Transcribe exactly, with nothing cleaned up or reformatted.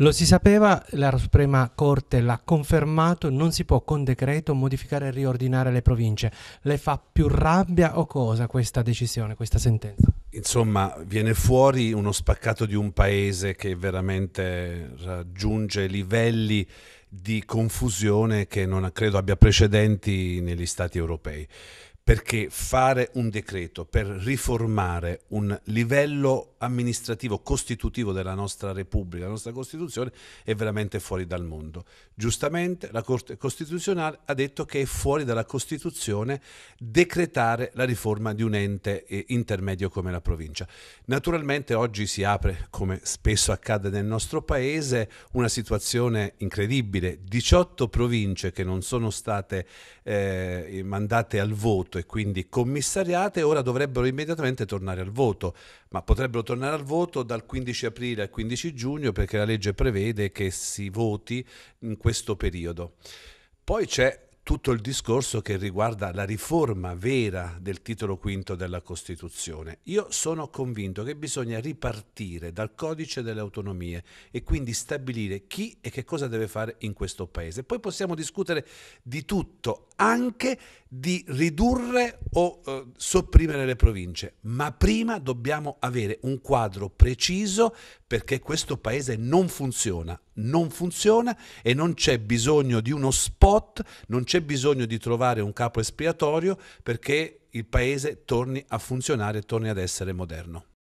Lo si sapeva, la Suprema Corte l'ha confermato, non si può con decreto modificare e riordinare le province. Le fa più rabbia o cosa questa decisione, questa sentenza? Insomma, viene fuori uno spaccato di un paese che veramente raggiunge livelli di confusione che non credo abbia precedenti negli Stati europei, perché fare un decreto per riformare un livello amministrativo costitutivo della nostra Repubblica, della nostra Costituzione, è veramente fuori dal mondo. Giustamente la Corte Costituzionale ha detto che è fuori dalla Costituzione decretare la riforma di un ente intermedio come la provincia. Naturalmente oggi si apre, come spesso accade nel nostro paese, una situazione incredibile. diciotto province che non sono state eh, mandate al voto e quindi commissariate, ora dovrebbero immediatamente tornare al voto, ma potrebbero tornare al voto dal quindici aprile al quindici giugno, perché la legge prevede che si voti in questo periodo. Poi c'è tutto il discorso che riguarda la riforma vera del titolo quinto della Costituzione. Io sono convinto che bisogna ripartire dal codice delle autonomie e quindi stabilire chi e che cosa deve fare in questo paese. Poi possiamo discutere di tutto, anche di ridurre o eh, sopprimere le province, ma prima dobbiamo avere un quadro preciso, perché questo paese non funziona, non funziona e non c'è bisogno di uno spot, non c'è bisogno di trovare un capo espiatorio perché il paese torni a funzionare, torni ad essere moderno.